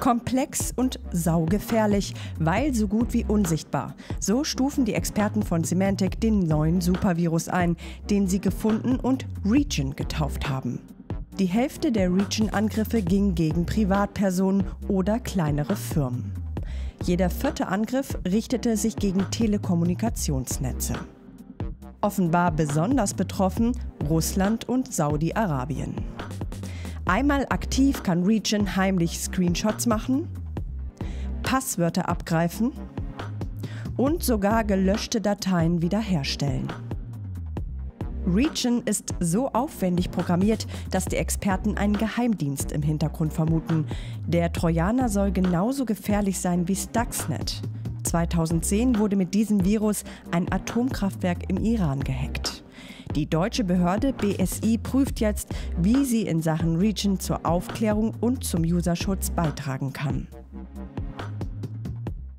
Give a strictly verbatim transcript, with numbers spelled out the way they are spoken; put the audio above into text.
Komplex und saugefährlich, weil so gut wie unsichtbar. So stufen die Experten von Symantec den neuen Supervirus ein, den sie gefunden und Regin getauft haben. Die Hälfte der Regin-Angriffe ging gegen Privatpersonen oder kleinere Firmen. Jeder vierte Angriff richtete sich gegen Telekommunikationsnetze. Offenbar besonders betroffen Russland und Saudi-Arabien. Einmal aktiv kann Regin heimlich Screenshots machen, Passwörter abgreifen und sogar gelöschte Dateien wiederherstellen. Regin ist so aufwendig programmiert, dass die Experten einen Geheimdienst im Hintergrund vermuten. Der Trojaner soll genauso gefährlich sein wie Stuxnet. zweitausendzehn wurde mit diesem Virus ein Atomkraftwerk im Iran gehackt. Die deutsche Behörde B S I prüft jetzt, wie sie in Sachen Regin zur Aufklärung und zum Userschutz beitragen kann.